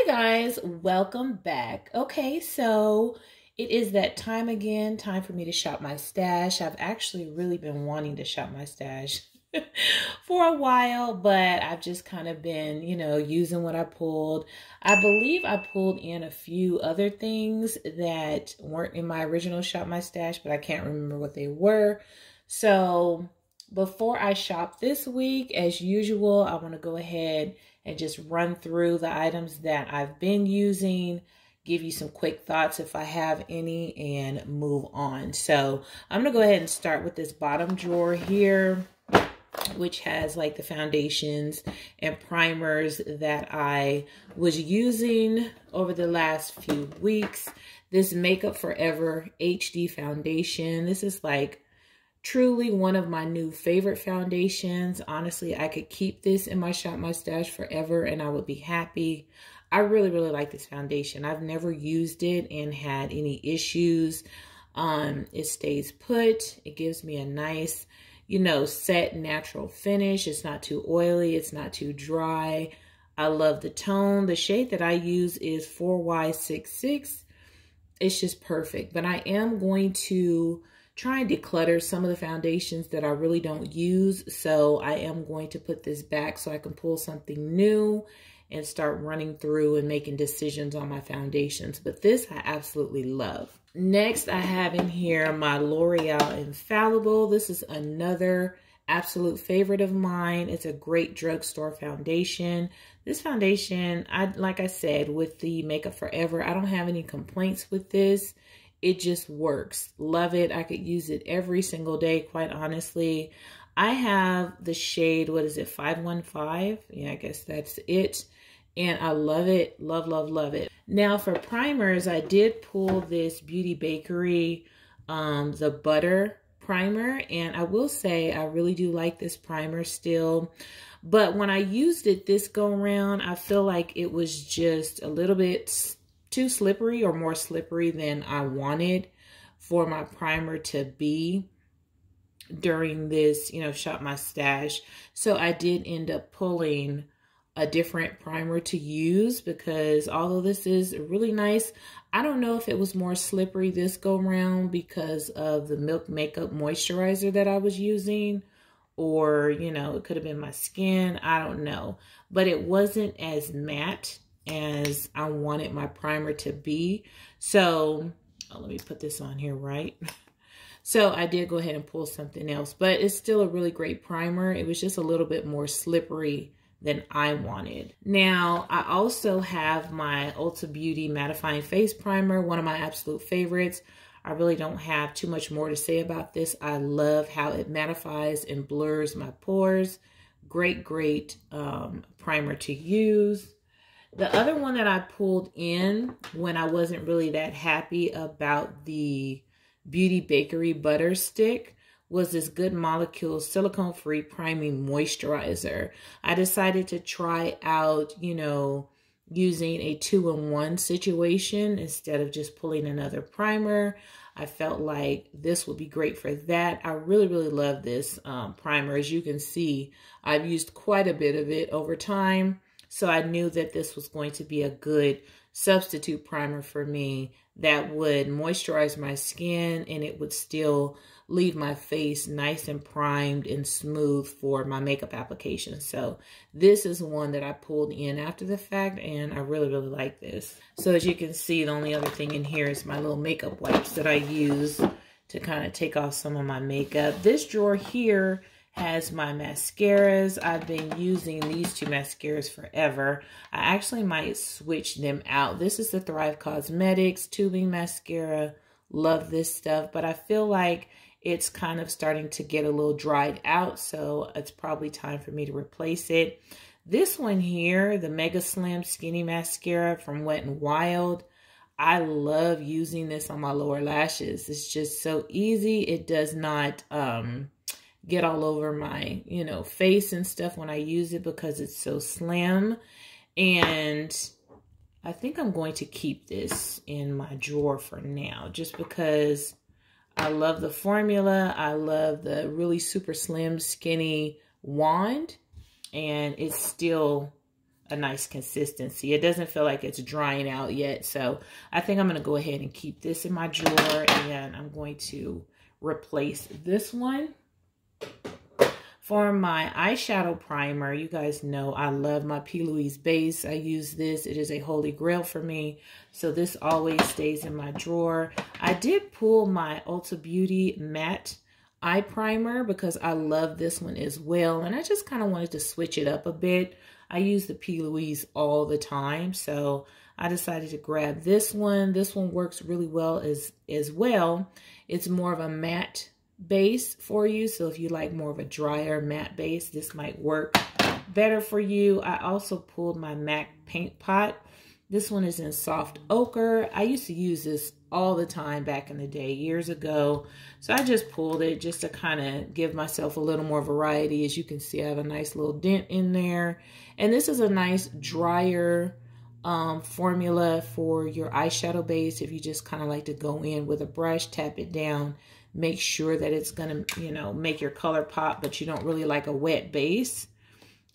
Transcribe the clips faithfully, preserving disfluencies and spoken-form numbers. Hi guys, welcome back. Okay, so it is that time again, time for me to shop my stash. I've actually really been wanting to shop my stash for a while, but I've just kind of been, you know, using what I pulled. I believe I pulled in a few other things that weren't in my original shop my stash, but I can't remember what they were. So before I shop this week, as usual, I want to go ahead and just run through the items that I've been using, give you some quick thoughts if I have any, and move on. So I'm gonna go ahead and start with this bottom drawer here, which has like the foundations and primers that I was using over the last few weeks. This Makeup Forever H D foundation, this is like truly one of my new favorite foundations. Honestly, I could keep this in my shop my stash forever and I would be happy. I really, really like this foundation. I've never used it and had any issues. Um, it stays put. It gives me a nice, you know, set natural finish. It's not too oily. It's not too dry. I love the tone. The shade that I use is four Y sixty-six. It's just perfect. But I am going to try and declutter some of the foundations that I really don't use. So I am going to put this back so I can pull something new and start running through and making decisions on my foundations. But this I absolutely love. Next, I have in here my L'Oreal Infallible. This is another absolute favorite of mine. It's a great drugstore foundation. This foundation, I like I said, with the Makeup Forever, I don't have any complaints with this. It just works. Love it. I could use it every single day, quite honestly. I have the shade, what is it, five one five? Yeah, I guess that's it. And I love it. Love, love, love it. Now for primers, I did pull this Beauty Bakery, um, the Butter Primer. And I will say I really do like this primer still. But when I used it this go around, I feel like it was just a little bit too slippery, or more slippery than I wanted for my primer to be during this, you know, shop my stash. So I did end up pulling a different primer to use, because although this is really nice, I don't know if it was more slippery this go round because of the Milk Makeup moisturizer that I was using, or, you know, it could have been my skin. I don't know, but it wasn't as matte as I wanted my primer to be. So oh, let me put this on here, right? So I did go ahead and pull something else, but it's still a really great primer. It was just a little bit more slippery than I wanted. Now, I also have my Ulta Beauty Mattifying Face Primer, one of my absolute favorites. I really don't have too much more to say about this. I love how it mattifies and blurs my pores. Great, great um, primer to use. The other one that I pulled in when I wasn't really that happy about the Beauty Bakery Butter Stick was this Good Molecules Silicone-Free Priming Moisturizer. I decided to try out, you know, using a two-in-one situation instead of just pulling another primer. I felt like this would be great for that. I really, really love this um, primer. As you can see, I've used quite a bit of it over time. So I knew that this was going to be a good substitute primer for me that would moisturize my skin, and it would still leave my face nice and primed and smooth for my makeup application. So this is one that I pulled in after the fact, and I really, really like this. So as you can see, the only other thing in here is my little makeup wipes that I use to kind of take off some of my makeup. This drawer here has my mascaras. I've been using these two mascaras forever. I actually might switch them out. This is the Thrive Cosmetics Tubing Mascara. Love this stuff, but I feel like it's kind of starting to get a little dried out, so it's probably time for me to replace it. This one here, the Mega Slim Skinny Mascara from Wet n Wild. I love using this on my lower lashes. It's just so easy. It does not um get all over my, you know, face and stuff when I use it because it's so slim. And I think I'm going to keep this in my drawer for now, just because I love the formula. I love the really super slim skinny wand, and it's still a nice consistency. It doesn't feel like it's drying out yet. So I think I'm going to go ahead and keep this in my drawer, and I'm going to replace this one. For my eyeshadow primer, you guys know I love my P. Louise base. I use this. It is a holy grail for me. So this always stays in my drawer. I did pull my Ulta Beauty matte eye primer because I love this one as well. And I just kind of wanted to switch it up a bit. I use the P. Louise all the time. So I decided to grab this one. This one works really well as, as well. It's more of a matte base for you, so if you like more of a drier matte base, this might work better for you. I also pulled my MAC paint pot. This one is in soft ochre. I used to use this all the time back in the day years ago, so I just pulled it just to kind of give myself a little more variety. As you can see, I have a nice little dent in there, and this is a nice drier um formula for your eyeshadow base. If you just kind of like to go in with a brush, tap it down, make sure that it's gonna, you know, make your color pop, but you don't really like a wet base,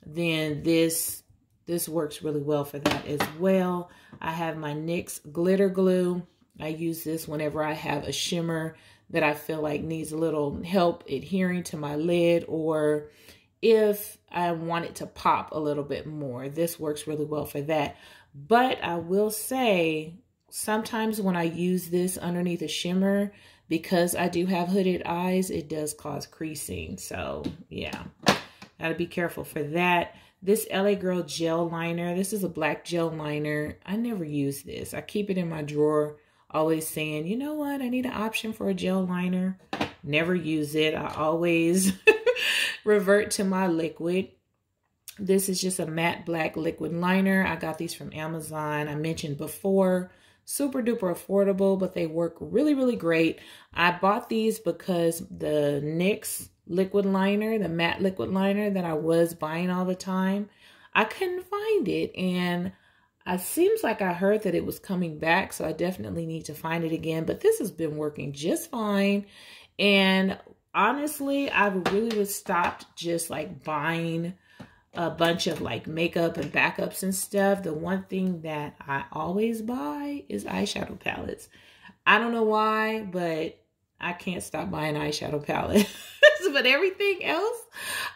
then this this works really well for that as well. I have my NYX glitter glue. I use this whenever I have a shimmer that I feel like needs a little help adhering to my lid, or if I want it to pop a little bit more, this works really well for that. But I will say, sometimes when I use this underneath a shimmer, because I do have hooded eyes, it does cause creasing. So yeah, gotta be careful for that. This L A Girl gel liner, this is a black gel liner. I never use this. I keep it in my drawer, always saying, you know what, I need an option for a gel liner. Never use it. I always revert to my liquid. This is just a matte black liquid liner. I got these from Amazon. I mentioned before. Super duper affordable, but they work really, really great. I bought these because the NYX liquid liner, the matte liquid liner that I was buying all the time, I couldn't find it. And it seems like I heard that it was coming back, so I definitely need to find it again. But this has been working just fine. And honestly, I really was stopped just like buying a bunch of like makeup and backups and stuff. The one thing that I always buy is eyeshadow palettes. I don't know why, but I can't stop buying eyeshadow palettes. But everything else,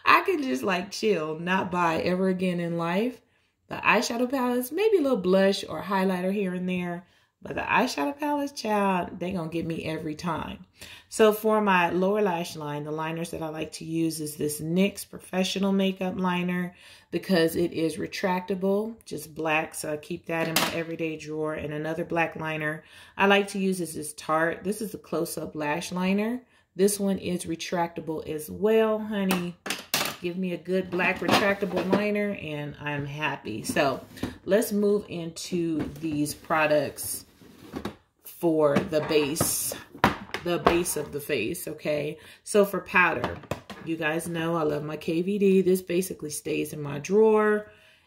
I can just like chill, not buy ever again in life. The eyeshadow palettes, maybe a little blush or highlighter here and there. But the eyeshadow palettes, child, they gonna get me every time. So for my lower lash line, the liners that I like to use is this NYX Professional Makeup Liner, because it is retractable, just black. So I keep that in my everyday drawer. And another black liner I like to use is this Tarte. This is a close-up lash liner. This one is retractable as well, honey. Give me a good black retractable liner and I'm happy. So let's move into these products for the base, the base of the face, okay? So for powder, you guys know I love my K V D. This basically stays in my drawer.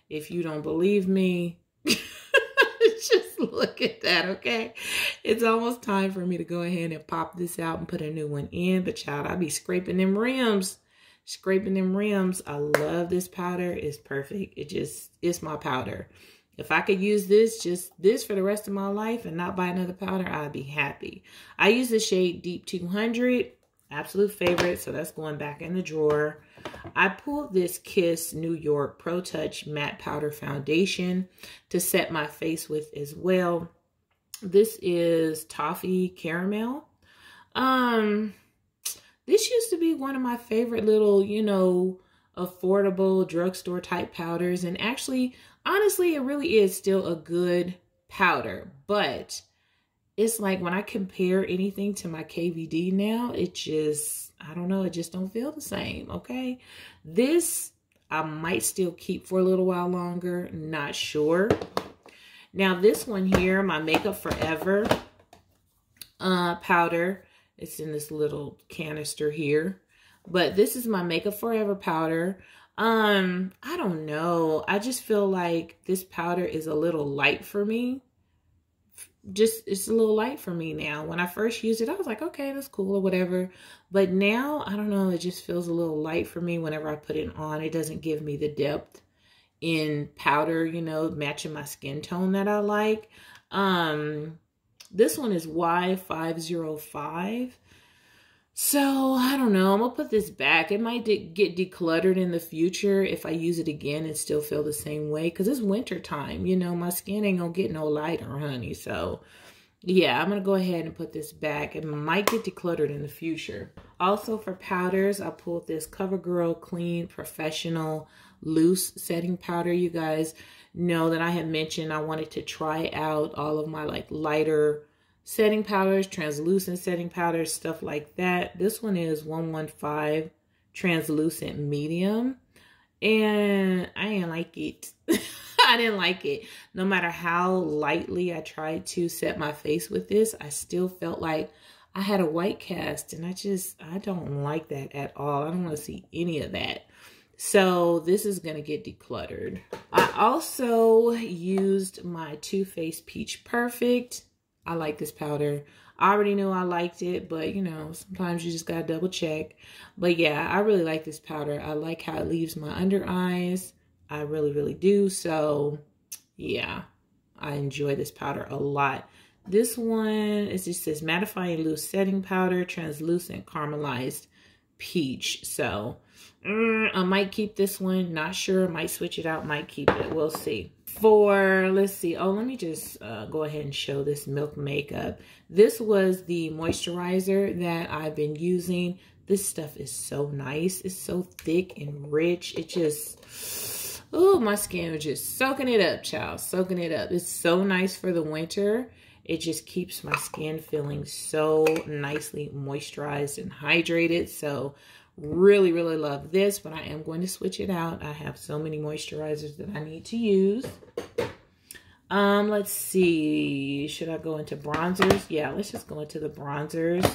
If you don't believe me, just look at that, okay? It's almost time for me to go ahead and pop this out and put a new one in. But child, I be scraping them rims. Scraping them rims. I love this powder. It's perfect. It just, it's my powder. If I could use this, just this for the rest of my life and not buy another powder, I'd be happy. I use the shade Deep two hundred. Absolute favorite. So that's going back in the drawer. I pulled this Kiss New York Pro Touch Matte Powder Foundation to set my face with as well. This is Toffee Caramel. Um... This used to be one of my favorite little, you know, affordable drugstore type powders. And actually, honestly, it really is still a good powder. But it's like when I compare anything to my K V D now, it just, I don't know, it just don't feel the same, okay? This I might still keep for a little while longer, not sure. Now this one here, my Makeup Forever uh, powder. It's in this little canister here. But this is my Makeup Forever powder. Um, I don't know. I just feel like this powder is a little light for me. Just, it's a little light for me now. When I first used it, I was like, okay, that's cool or whatever. But now, I don't know. It just feels a little light for me whenever I put it on. It doesn't give me the depth in powder, you know, matching my skin tone that I like. Um, this one is Y five oh five. So, I don't know. I'm going to put this back. It might de get decluttered in the future if I use it again and still feel the same way. Because it's winter time. You know, my skin ain't going to get no lighter, honey. So, yeah, I'm going to go ahead and put this back. It might get decluttered in the future. Also, for powders, I pulled this CoverGirl Clean Professional Loose Setting Powder. You guys know that I had mentioned I wanted to try out all of my, like, lighter setting powders, translucent setting powders, stuff like that. This one is one one five Translucent Medium, and I didn't like it. I didn't like it. No matter how lightly I tried to set my face with this, I still felt like I had a white cast, and I just, I don't like that at all. I don't want to see any of that. So this is going to get decluttered. I also used my Too Faced Peach Perfect. I like this powder. I already knew I liked it, but you know, sometimes you just got to double check. But yeah, I really like this powder. I like how it leaves my under eyes. I really, really do. So yeah, I enjoy this powder a lot. This one is just this mattifying loose setting powder, translucent caramelized peach. So mm, I might keep this one. Not sure. Might switch it out. Might keep it. We'll see. For, let's see. Oh, let me just uh, go ahead and show this Milk Makeup. This was the moisturizer that I've been using. This stuff is so nice. It's so thick and rich. It just, oh, my skin was just soaking it up, child. Soaking it up. It's so nice for the winter. It just keeps my skin feeling so nicely moisturized and hydrated. So, really, really love this, but I am going to switch it out. I have so many moisturizers that I need to use. Um, let's see. Should I go into bronzers? Yeah, let's just go into the bronzers.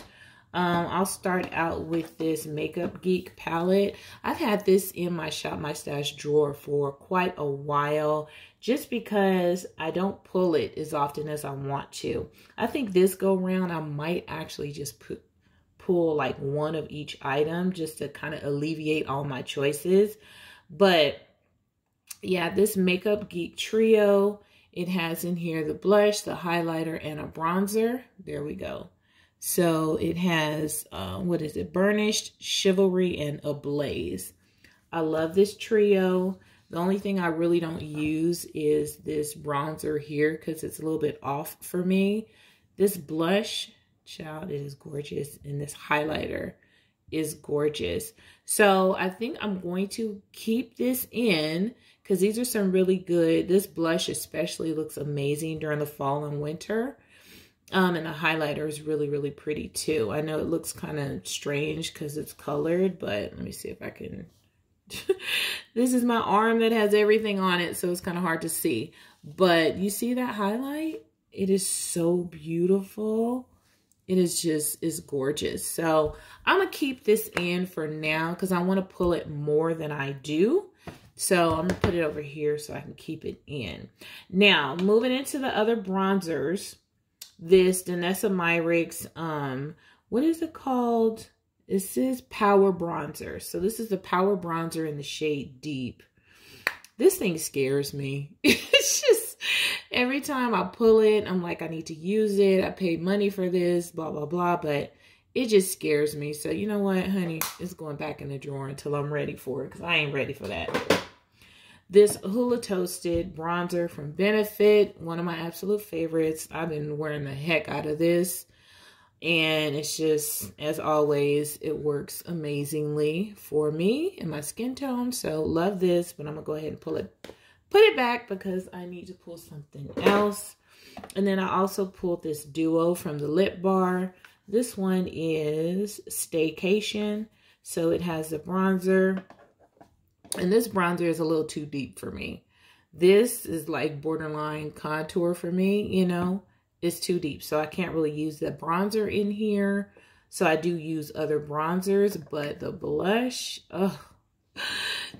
Um, I'll start out with this Makeup Geek palette. I've had this in my Shop My Stash drawer for quite a while, just because I don't pull it as often as I want to. I think this go round, I might actually just put pull like one of each item just to kind of alleviate all my choices. But yeah, this Makeup Geek trio, it has in here the blush, the highlighter, and a bronzer. There we go. So it has uh, what is it, Burnished, Chivalry, and Ablaze. I love this trio. The only thing I really don't use is this bronzer here because it's a little bit off for me. This blush, child, it is gorgeous, and this highlighter is gorgeous. So I think I'm going to keep this in because these are some really good. This blush especially looks amazing during the fall and winter, um and the highlighter is really, really pretty too. I know it looks kind of strange because it's colored, but let me see if I can. This is my arm that has everything on it, so it's kind of hard to see, but you see that highlight? It is so beautiful. It is just, is gorgeous. So I'm going to keep this in for now because I want to pull it more than I do. So I'm going to put it over here so I can keep it in. Now, moving into the other bronzers, this Danessa Myrick's, um, what is it called? This is Power Bronzer. So this is the Power Bronzer in the shade Deep. This thing scares me. It's just, every time I pull it, I'm like, I need to use it. I paid money for this, blah, blah, blah. But it just scares me. So you know what, honey? It's going back in the drawer until I'm ready for it because I ain't ready for that. This Hoola Toasted Bronzer from Benefit, one of my absolute favorites. I've been wearing the heck out of this. And it's just, as always, it works amazingly for me and my skin tone. So love this, but I'm going to go ahead and pull it, put it back because I need to pull something else. And then I also pulled this duo from the Lip Bar. This one is Staycation. So it has a bronzer. And this bronzer is a little too deep for me. This is like borderline contour for me, you know. It's too deep, so I can't really use the bronzer in here. So I do use other bronzers, but the blush, oh,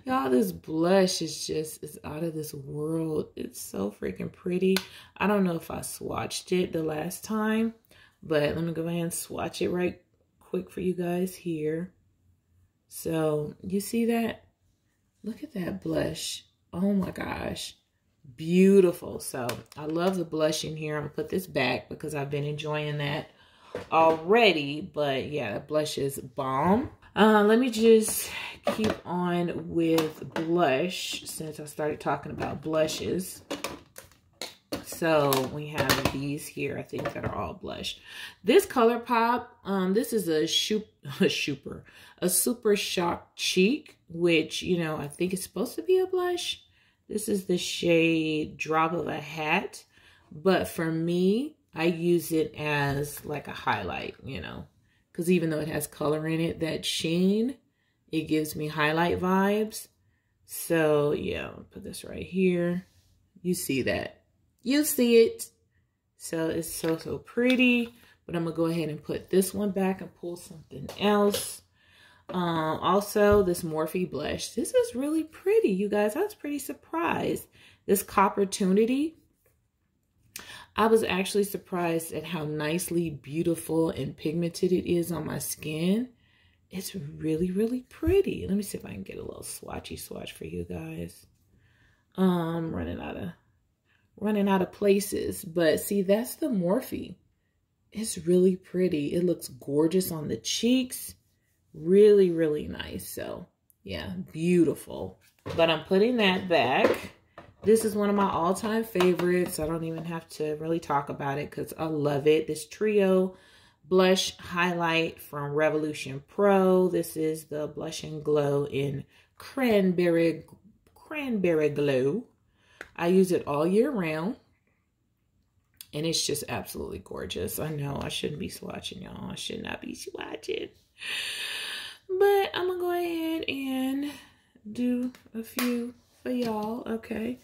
y'all, this blush is just, it's out of this world. It's so freaking pretty. I don't know if I swatched it the last time, but let me go ahead and swatch it right quick for you guys here. So you see that? Look at that blush. Oh my gosh, beautiful. So I love the blush in here. I'm gonna put this back because I've been enjoying that already. But yeah, that blush is bomb. Uh, let me just keep on with blush since I started talking about blushes. So we have these here, I think, that are all blush. This ColourPop, um, this is a shoop, a super, a super shock cheek, which, you know, I think it's supposed to be a blush. This is the shade Drop of a Hat, but for me, I use it as like a highlight, you know, because even though it has color in it, that sheen, it gives me highlight vibes. So yeah, I'll put this right here. You see that. You see it. So it's so, so pretty. But I'm going to go ahead and put this one back and pull something else. Um, also, this Morphe blush. This is really pretty, you guys. I was pretty surprised. This Coppertunity. I was actually surprised at how nicely beautiful and pigmented it is on my skin. It's really, really pretty. Let me see if I can get a little swatchy swatch for you guys. Um, running out of... running out of places, but see, that's the Morphe. It's really pretty. It looks gorgeous on the cheeks. Really, really nice. So yeah, beautiful. But I'm putting that back. This is one of my all-time favorites. I don't even have to really talk about it because I love it. This Trio Blush Highlight from Revolution Pro. This is the Blush and Glow in Cranberry, Cranberry Glow. I use it all year round, and it's just absolutely gorgeous. I know I shouldn't be swatching, y'all. I should not be swatching. But I'm going to go ahead and do a few for y'all, okay?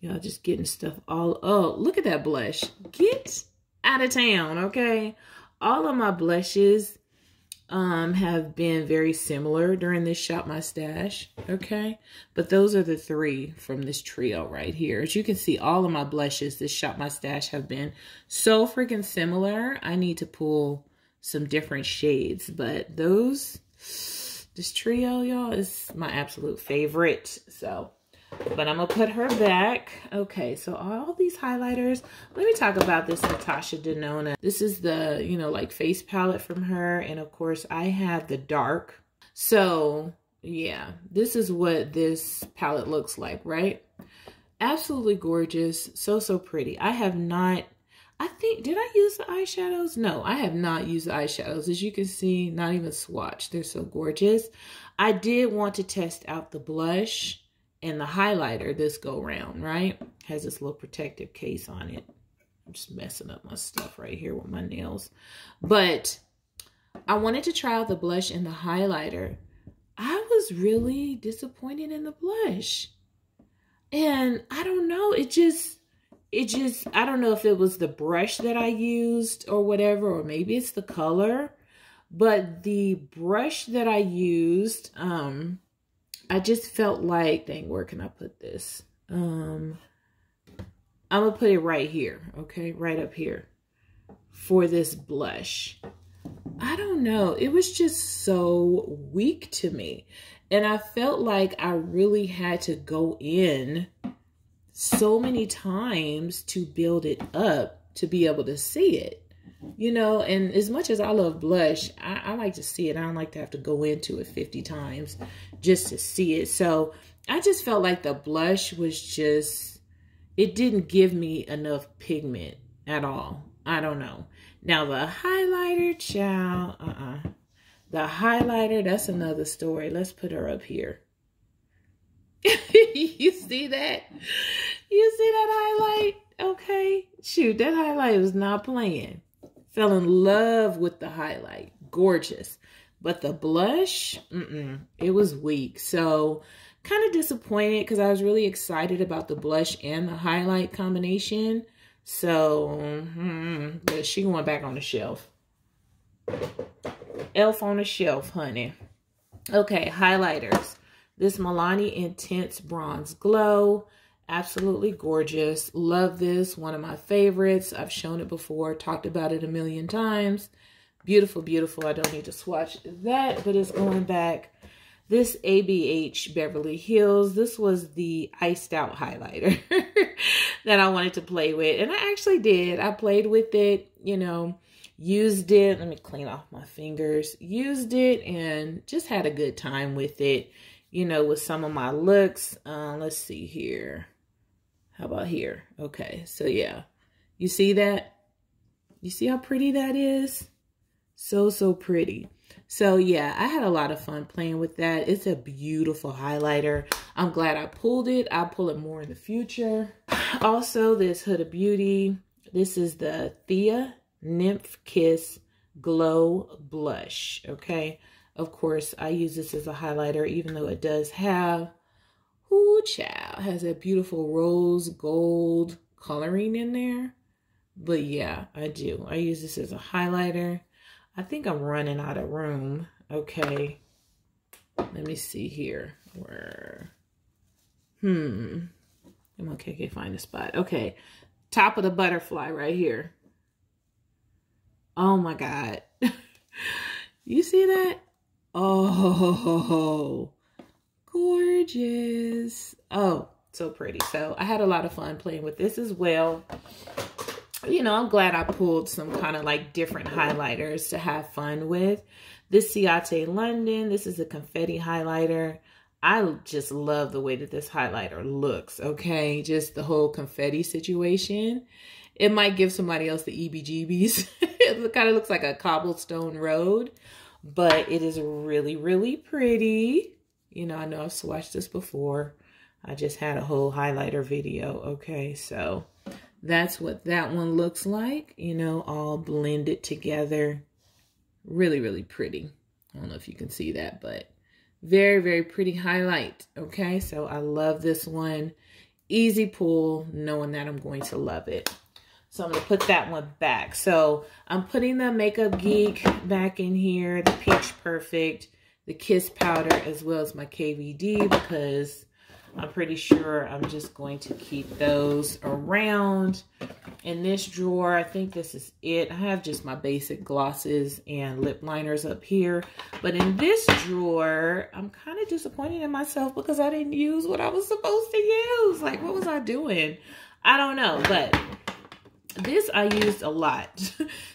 Y'all just getting stuff all... Oh, look at that blush. Get out of town, okay? All of my blushes um, have been very similar during this Shop My Stash, okay? But those are the three from this trio right here. As you can see, all of my blushes this Shop My Stash have been so freaking similar. I need to pull some different shades, but those, this trio, y'all, is my absolute favorite. So, but I'm gonna put her back. Okay, so all these highlighters. Let me talk about this Natasha Denona. This is the, you know, like face palette from her. And of course I have the dark. So yeah, this is what this palette looks like, right? Absolutely gorgeous. So, so pretty. I have not, I think, did I use the eyeshadows? No, I have not used the eyeshadows. As you can see, not even swatched. They're so gorgeous. I did want to test out the blush and the highlighter this go round, right? Has this little protective case on it. I'm just messing up my stuff right here with my nails. But I wanted to try out the blush and the highlighter. I was really disappointed in the blush. And I don't know, it just, it just, I don't know if it was the brush that I used or whatever, or maybe it's the color. But the brush that I used, um, I just felt like, dang, where can I put this? Um, I'm going to put it right here, okay? Right up here for this blush. I don't know. It was just so weak to me. And I felt like I really had to go in so many times to build it up to be able to see it. You know, and as much as I love blush, I, I like to see it. I don't like to have to go into it fifty times just to see it. So I just felt like the blush was just, it didn't give me enough pigment at all. I don't know. Now the highlighter, child, uh-uh. The highlighter, that's another story. Let's put her up here. You see that? You see that highlight? Okay. Shoot, that highlight was not playing. Fell in love with the highlight. Gorgeous. But the blush, mm-mm, it was weak. So kind of disappointed because I was really excited about the blush and the highlight combination. So mm-hmm, but she went back on the shelf. Elf on the shelf, honey. Okay, highlighters. This Milani Intense Bronze Glow. Absolutely gorgeous. Love this. One of my favorites. I've shown it before. Talked about it a million times. Beautiful, beautiful. I don't need to swatch that, but it's going back. This A B H Beverly Hills, this was the iced out highlighter that I wanted to play with. And I actually did. I played with it, you know, used it. Let me clean off my fingers. Used it and just had a good time with it, you know, with some of my looks. Uh, let's see here. How about here? Okay, so yeah. You see that? You see how pretty that is? So, so pretty. So yeah, I had a lot of fun playing with that. It's a beautiful highlighter. I'm glad I pulled it. I'll pull it more in the future. Also, this Huda Beauty. This is the Thea Nymph Kiss Glow Blush, okay? Of course, I use this as a highlighter, even though it does have, ooh, child, has a beautiful rose gold coloring in there. But yeah, I do. I use this as a highlighter. I think I'm running out of room. Okay. Let me see here. Where? Hmm. I'm okay. I can't find a spot. Okay. Top of the butterfly right here. Oh my God. You see that? Oh, gorgeous. Oh, so pretty. So I had a lot of fun playing with this as well. You know, I'm glad I pulled some kind of like different highlighters to have fun with. This Ciate London, this is a confetti highlighter. I just love the way that this highlighter looks, okay? Just the whole confetti situation. It might give somebody else the E B G Bs. It kind of looks like a cobblestone road, but it is really, really pretty. You know, I know I've swatched this before. I just had a whole highlighter video, okay? So that's what that one looks like, you know, all blended together. Really, really pretty. I don't know if you can see that, but very, very pretty highlight. Okay, so I love this one. Easy pull, knowing that I'm going to love it. So I'm going to put that one back. So I'm putting the Makeup Geek back in here, the Peach Perfect, the Kiss Powder, as well as my K V D, because I'm pretty sure I'm just going to keep those around. In this drawer, I think this is it. I have just my basic glosses and lip liners up here. But in this drawer, I'm kind of disappointed in myself because I didn't use what I was supposed to use. Like, what was I doing? I don't know. But this I used a lot.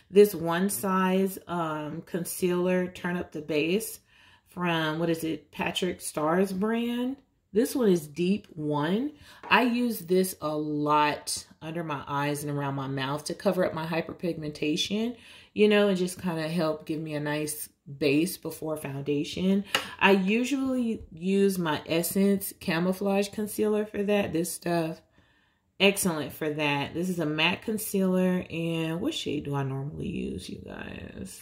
This one size um, concealer, Turn Up the Base, from, what is it, Patrick Ta's brand. This one is Deep One. I use this a lot under my eyes and around my mouth to cover up my hyperpigmentation, you know, and just kind of help give me a nice base before foundation. I usually use my Essence Camouflage Concealer for that. This stuff, excellent for that. This is a MAC concealer. And what shade do I normally use, you guys?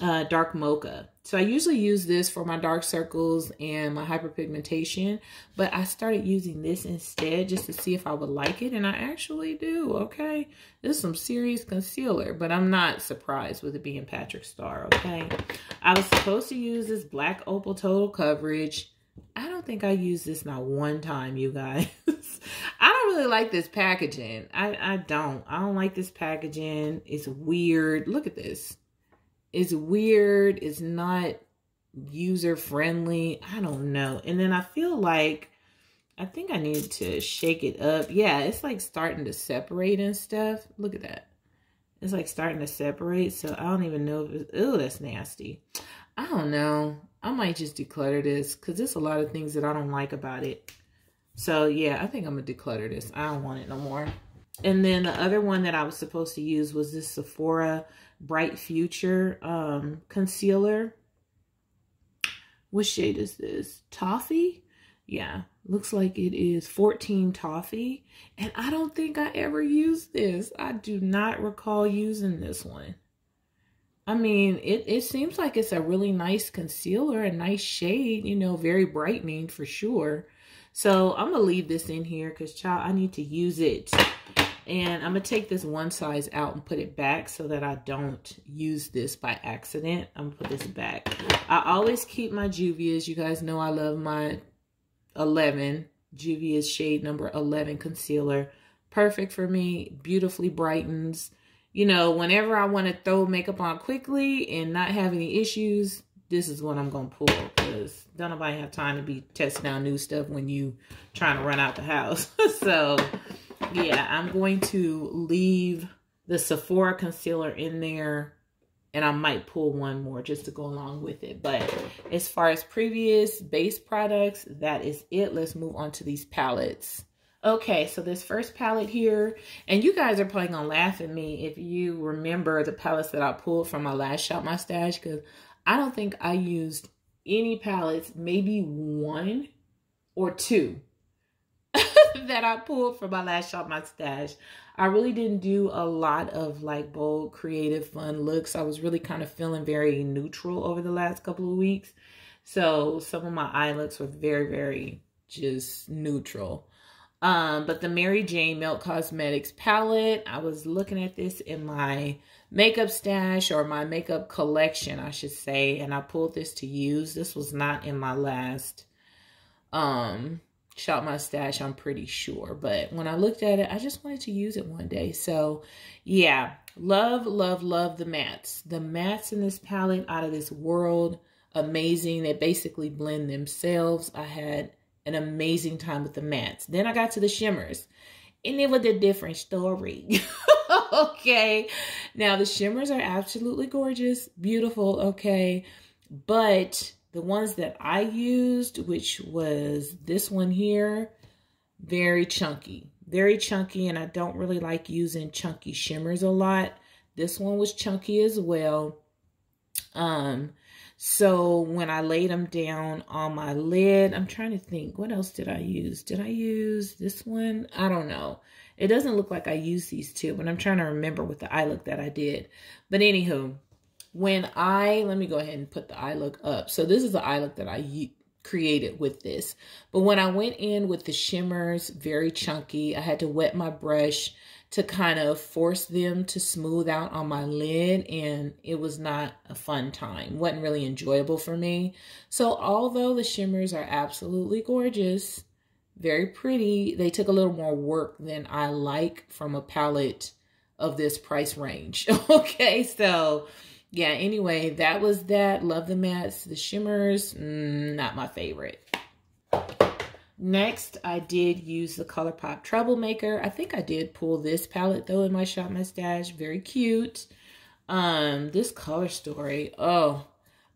Uh, dark Mocha. So I usually use this for my dark circles and my hyperpigmentation, but I started using this instead just to see if I would like it, and I actually do, okay? This is some serious concealer, but I'm not surprised with it being Patrick Ta, okay? I was supposed to use this Black Opal Total Coverage. I don't think I used this not one time, you guys. I don't really like this packaging. I, I don't. I don't like this packaging. It's weird. Look at this. It's weird. It's not user-friendly. I don't know. And then I feel like, I think I need to shake it up. Yeah, it's like starting to separate and stuff. Look at that. It's like starting to separate. So I don't even know if it's, oh, that's nasty. I don't know. I might just declutter this because there's a lot of things that I don't like about it. So yeah, I think I'm going to declutter this. I don't want it no more. And then the other one that I was supposed to use was this Sephora Bright Future um, concealer. What shade is this? Toffee? Yeah, looks like it is fourteen Toffee. And I don't think I ever used this. I do not recall using this one. I mean, it, it seems like it's a really nice concealer, a nice shade, you know, very brightening for sure. So I'm going to leave this in here because, child, I need to use it. And I'm going to take this one size out and put it back so that I don't use this by accident. I'm going to put this back. I always keep my Juvia's. You guys know I love my eleven, Juvia's shade number eleven concealer. Perfect for me. Beautifully brightens. You know, whenever I want to throw makeup on quickly and not have any issues, this is what I'm going to pull. because don't nobody have time to be testing out new stuff when you trying to run out the house. So yeah, I'm going to leave the Sephora concealer in there, and I might pull one more just to go along with it. But as far as previous base products, that is it. Let's move on to these palettes. Okay, so this first palette here, and you guys are probably gonna laugh at me if you remember the palettes that I pulled from my last Shop My Stash, because I don't think I used any palettes, maybe one or two that I pulled from my last Shop My Stash. I really didn't do a lot of like bold, creative, fun looks. I was really kind of feeling very neutral over the last couple of weeks. So some of my eye looks were very, very just neutral. Um, but the Mary Jane Milk Cosmetics palette, I was looking at this in my makeup stash, or my makeup collection, I should say. And I pulled this to use. This was not in my last um, Shop My Stash, I'm pretty sure. But when I looked at it, I just wanted to use it one day. So yeah, love, love, love the mattes. The mattes in this palette, out of this world, amazing. They basically blend themselves. I had an amazing time with the mattes. Then I got to the shimmers, and it was a different story. Okay, now the shimmers are absolutely gorgeous, beautiful, okay, but the ones that I used, which was this one here, very chunky, very chunky, and I don't really like using chunky shimmers a lot. This one was chunky as well. Um, so when I laid them down on my lid, I'm trying to think, what else did I use? Did I use this one? I don't know. It doesn't look like I used these two, but I'm trying to remember what the eye look that I did. But anywho, when I, let me go ahead and put the eye look up. So this is the eye look that I created with this. But when I went in with the shimmers, very chunky, I had to wet my brush to kind of force them to smooth out on my lid, and it was not a fun time. Wasn't really enjoyable for me. So although the shimmers are absolutely gorgeous, very pretty, they took a little more work than I like from a palette of this price range. Okay, so yeah, anyway, that was that. Love the mattes. The shimmers, not my favorite. Next, I did use the ColourPop Troublemaker. I think I did pull this palette, though, in my Shop My Stash. Very cute. Um, this color story. Oh,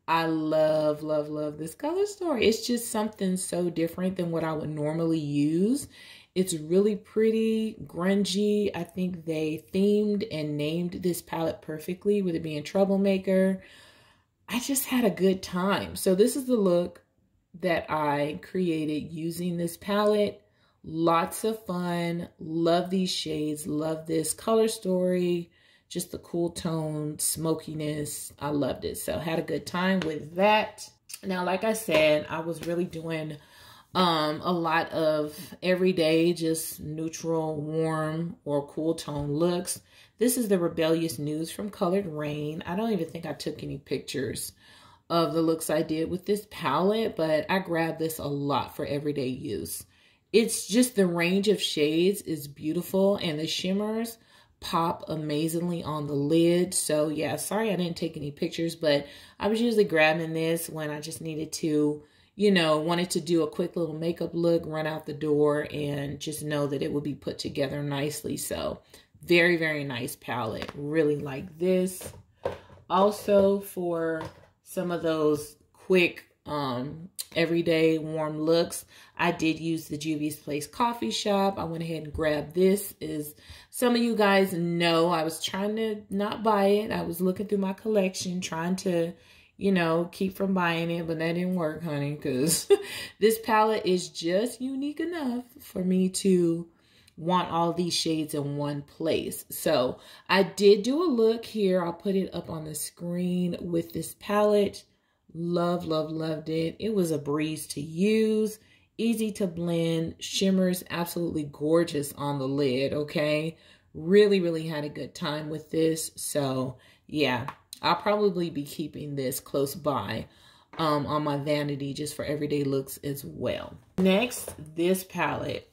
I love, love, love this color story. It's just something so different than what I would normally use. It's really pretty, grungy. I think they themed and named this palette perfectly with it being Troublemaker. I just had a good time. So this is the look that I created using this palette. Lots of fun. Love these shades. Love this color story. Just the cool tone, smokiness. I loved it. So had a good time with that. Now, like I said, I was really doing um, a lot of everyday, just neutral, warm, or cool tone looks. This is the Rebellious Nudes from Colored Rain. I don't even think I took any pictures of the looks I did with this palette, but I grabbed this a lot for everyday use. It's just the range of shades is beautiful, and the shimmers pop amazingly on the lid. So yeah, sorry I didn't take any pictures, but I was usually grabbing this when I just needed to, you know, wanted to do a quick little makeup look, run out the door, and just know that it would be put together nicely. So very, very nice palette. Really like this. Also for some of those quick, um, everyday warm looks, I did use the Juvia's Place Coffee Shop. I went ahead and grabbed this. As some of you guys know, I was trying to not buy it. I was looking through my collection, trying to, you know, keep from buying it, but that didn't work, honey, because this palette is just unique enough for me to want all these shades in one place. So I did do a look here. I'll put it up on the screen with this palette. Love, love, loved it. It was a breeze to use, easy to blend, shimmers absolutely gorgeous on the lid, okay? Really, really had a good time with this. So yeah, I'll probably be keeping this close by um, on my vanity just for everyday looks as well. Next, this palette.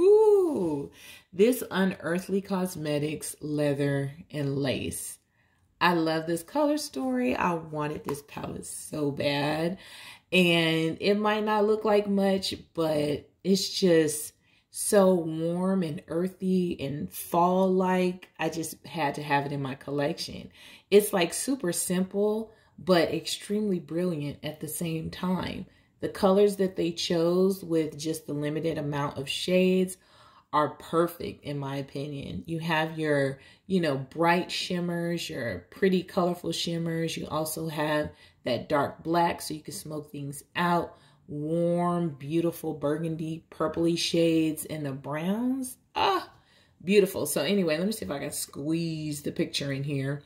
Ooh, this Unearthly Cosmetics Leather and Lace. I love this color story. I wanted this palette so bad. And it might not look like much, but it's just so warm and earthy and fall-like. I just had to have it in my collection. It's like super simple, but extremely brilliant at the same time. The colors that they chose with just the limited amount of shades are perfect, in my opinion. You have your, you know, bright shimmers, your pretty colorful shimmers. You also have that dark black so you can smoke things out. Warm, beautiful burgundy, purpley shades, and the browns. Ah, beautiful. So anyway, let me see if I can squeeze the picture in here.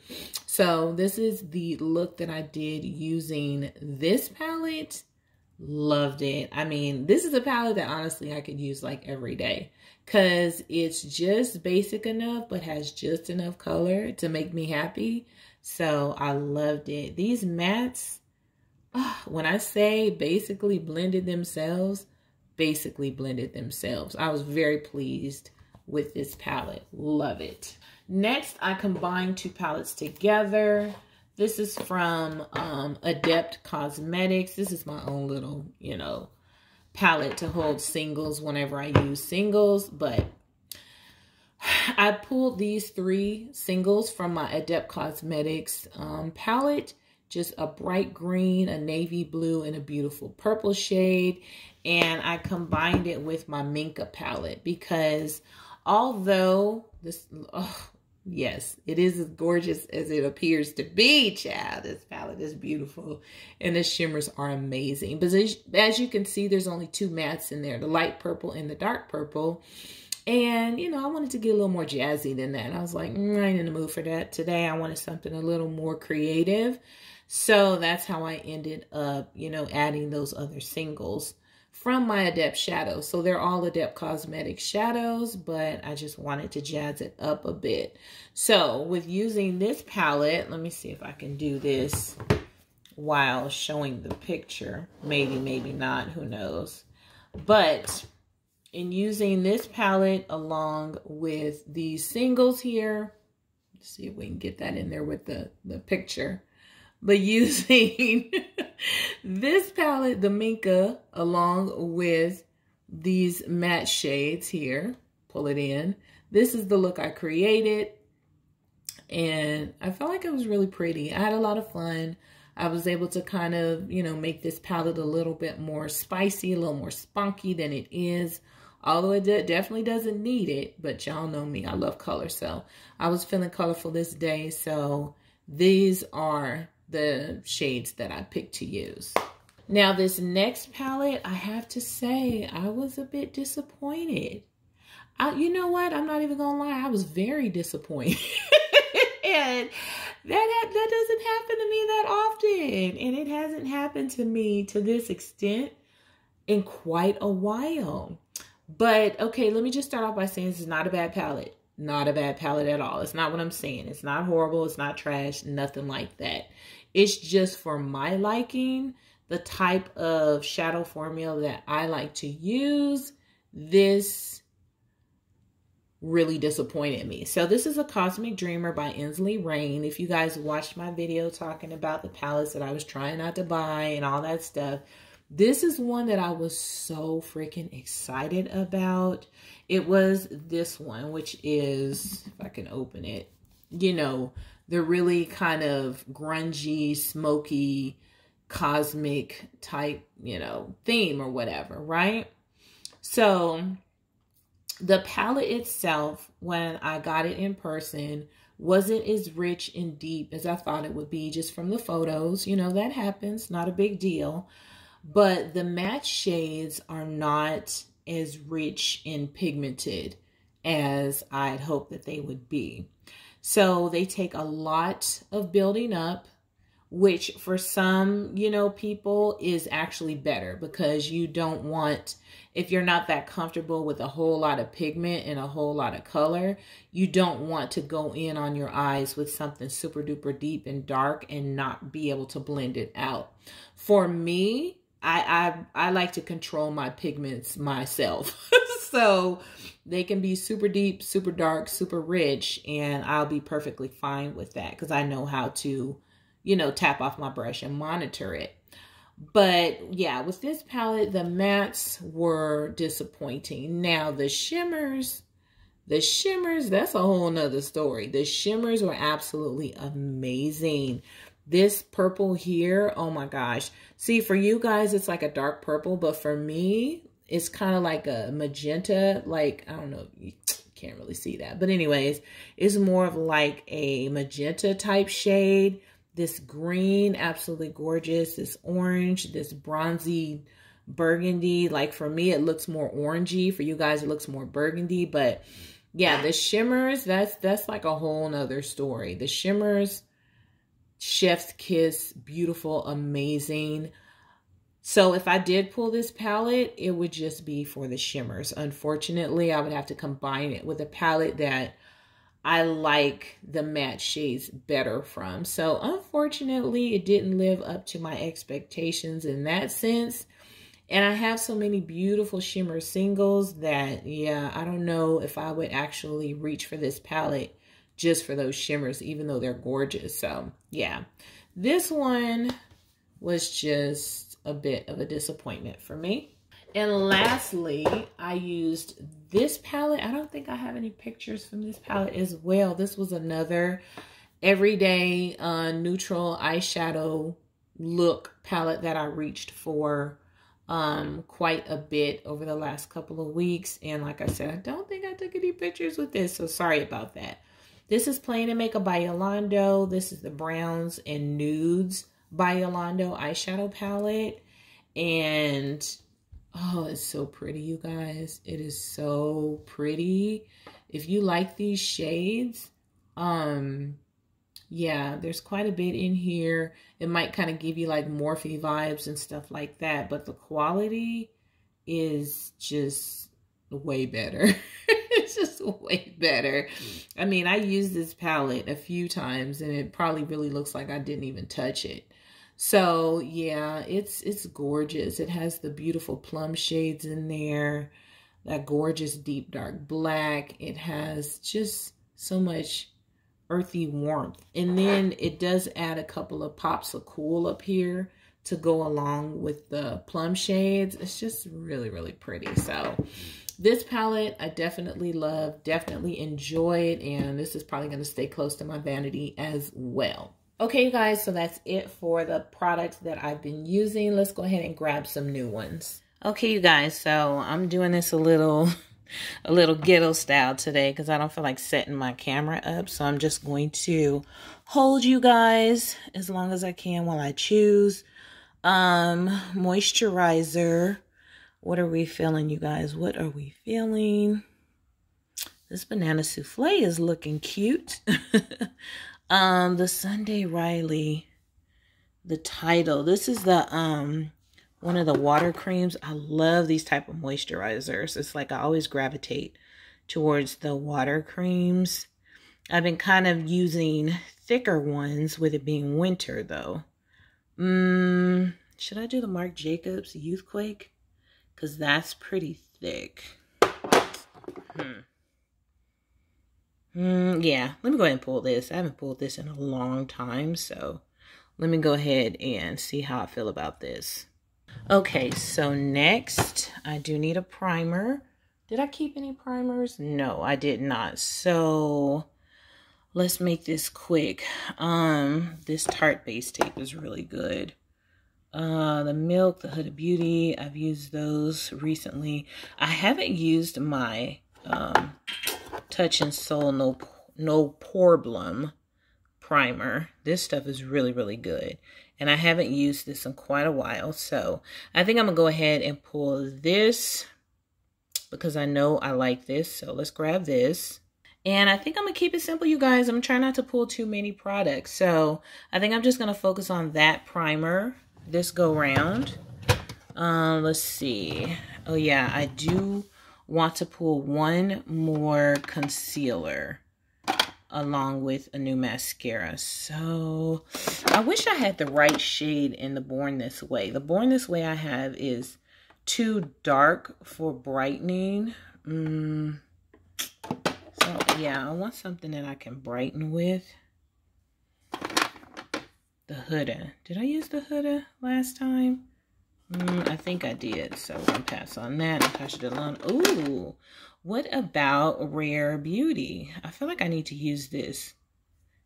So this is the look that I did using this palette. Loved it. I mean, this is a palette that honestly I could use like every day because it's just basic enough but has just enough color to make me happy. So I loved it. These mattes, oh, when I say basically blended themselves, basically blended themselves. I was very pleased with this palette. Love it. Next, I combined two palettes together. This is from um, Adept Cosmetics. This is my own little, you know, palette to hold singles whenever I use singles. But I pulled these three singles from my Adept Cosmetics um, palette. Just a bright green, a navy blue, and a beautiful purple shade. And I combined it with my Minka palette because although this... Oh, yes, it is as gorgeous as it appears to be, child. This palette is beautiful, and the shimmers are amazing. But as you can see, there's only two mattes in there, the light purple and the dark purple. And, you know, I wanted to get a little more jazzy than that. And I was like, mm, I ain't in the mood for that today. I wanted something a little more creative. So that's how I ended up, you know, adding those other singles from my Adept shadows. So they're all Adept Cosmetics shadows, but I just wanted to jazz it up a bit. So with using this palette, let me see if I can do this while showing the picture. Maybe, maybe not, who knows. But in using this palette along with these singles here, let's see if we can get that in there with the, the picture. But using this palette, the Minka, along with these matte shades here, pull it in. This is the look I created. And I felt like it was really pretty. I had a lot of fun. I was able to kind of, you know, make this palette a little bit more spicy, a little more spunky than it is. Although it definitely doesn't need it. But y'all know me. I love color. So I was feeling colorful this day. So these are the shades that I picked to use. Now this next palette, I have to say, I was a bit disappointed. I, you know what? I'm not even gonna lie. I was very disappointed. And that, that doesn't happen to me that often. And it hasn't happened to me to this extent in quite a while. But okay, let me just start off by saying this is not a bad palette. Not a bad palette at all. It's not what I'm saying. It's not horrible. It's not trash. Nothing like that. It's just for my liking, the type of shadow formula that I like to use, this really disappointed me. So this is a Cosmic Dreamer by Inslee Rain. If you guys watched my video talking about the palettes that I was trying not to buy and all that stuff, this is one that I was so freaking excited about. It was this one, which is, if I can open it, you know, the really kind of grungy, smoky, cosmic type, you know, theme or whatever, right? So the palette itself, when I got it in person, wasn't as rich and deep as I thought it would be just from the photos. You know, that happens. Not a big deal. But the matte shades are not as rich and pigmented as I'd hoped that they would be. So they take a lot of building up, which for some, you know, people is actually better because you don't want, if you're not that comfortable with a whole lot of pigment and a whole lot of color, you don't want to go in on your eyes with something super duper deep and dark and not be able to blend it out. For me, I, I, I like to control my pigments myself. So they can be super deep, super dark, super rich, and I'll be perfectly fine with that because I know how to, you know, tap off my brush and monitor it. But yeah, with this palette, the mattes were disappointing. Now the shimmers, the shimmers, that's a whole nother story. The shimmers were absolutely amazing. This purple here, oh my gosh. See, for you guys, it's like a dark purple, but for me, it's kind of like a magenta, like, I don't know, you can't really see that. But anyways, it's more of like a magenta type shade. This green, absolutely gorgeous. This orange, this bronzy burgundy. Like for me, it looks more orangey. For you guys, it looks more burgundy. But yeah, the shimmers, that's that's like a whole nother story. The shimmers, chef's kiss, beautiful, amazing. So if I did pull this palette, it would just be for the shimmers. Unfortunately, I would have to combine it with a palette that I like the matte shades better from. So unfortunately, it didn't live up to my expectations in that sense. And I have so many beautiful shimmer singles that, yeah, I don't know if I would actually reach for this palette just for those shimmers, even though they're gorgeous. So yeah, this one was just a bit of a disappointment for me. And lastly, I used this palette. I don't think I have any pictures from this palette as well. This was another everyday uh, neutral eyeshadow look palette that I reached for um, quite a bit over the last couple of weeks. And like I said, I don't think I took any pictures with this, so sorry about that. This is Plain and Makeup by Yolando. This is the Browns and Nudes by Yolando eyeshadow palette. And oh, it's so pretty, you guys. It is so pretty. If you like these shades, um, yeah, there's quite a bit in here. It might kind of give you like Morphe vibes and stuff like that, but the quality is just way better. It's just way better. I mean, I used this palette a few times and it probably really looks like I didn't even touch it. So yeah, it's it's gorgeous. It has the beautiful plum shades in there, that gorgeous deep dark black. It has just so much earthy warmth. And then it does add a couple of pops of cool up here to go along with the plum shades. It's just really, really pretty. So this palette I definitely love, definitely enjoy it. And this is probably going to stay close to my vanity as well. Okay, you guys, so that's it for the products that I've been using. Let's go ahead and grab some new ones. Okay, you guys, so I'm doing this a little a little ghetto style today because I don't feel like setting my camera up. So I'm just going to hold you guys as long as I can while I choose. Um, moisturizer. What are we feeling, you guys? What are we feeling? This banana souffle is looking cute. Um, the Sunday Riley, the title, this is the, um, one of the water creams. I love these type of moisturizers. It's like, I always gravitate towards the water creams. I've been kind of using thicker ones with it being winter though. Mm, should I do the Marc Jacobs Youthquake? Cause that's pretty thick. Hmm. Mm, yeah, let me go ahead and pull this. I haven't pulled this in a long time, so let me go ahead and see how I feel about this. Okay, so next, I do need a primer. Did I keep any primers? No, I did not. So let's make this quick. Um, this Tarte base tape is really good. Uh, the Milk, the Huda Beauty, I've used those recently. I haven't used my um Touch and Soul no no Problem primer. This stuff is really, really good, and I haven't used this in quite a while, so I think I'm gonna go ahead and pull this because I know I like this. So let's grab this, and I think I'm gonna keep it simple, you guys. I'm trying not to pull too many products, so I think I'm just gonna focus on that primer this go round. Um let's see. Oh yeah, I do want to pull one more concealer along with a new mascara. So I wish I had the right shade in the Born This Way. The Born This Way I have is too dark for brightening. Mm, so, yeah, I want something that I can brighten with. The Huda. Did I use the Huda last time? Mm, I think I did. So, I'm going to pass on that. Natasha Denona. Ooh, what about Rare Beauty? I feel like I need to use this.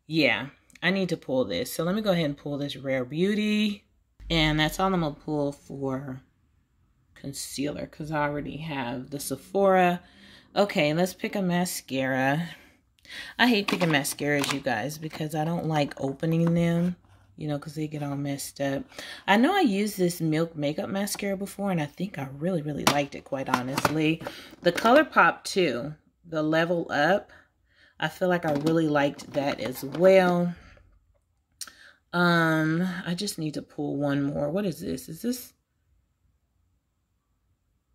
Yeah, I need to pull this. So, let me go ahead and pull this Rare Beauty. And that's all I'm going to pull for concealer, because I already have the Sephora. Okay, let's pick a mascara. I hate picking mascaras, you guys, because I don't like opening them, you know, because they get all messed up. I know I used this Milk Makeup mascara before, and I think I really, really liked it, quite honestly. The ColourPop, too, the Level Up, I feel like I really liked that as well. Um, I just need to pull one more. What is this? Is this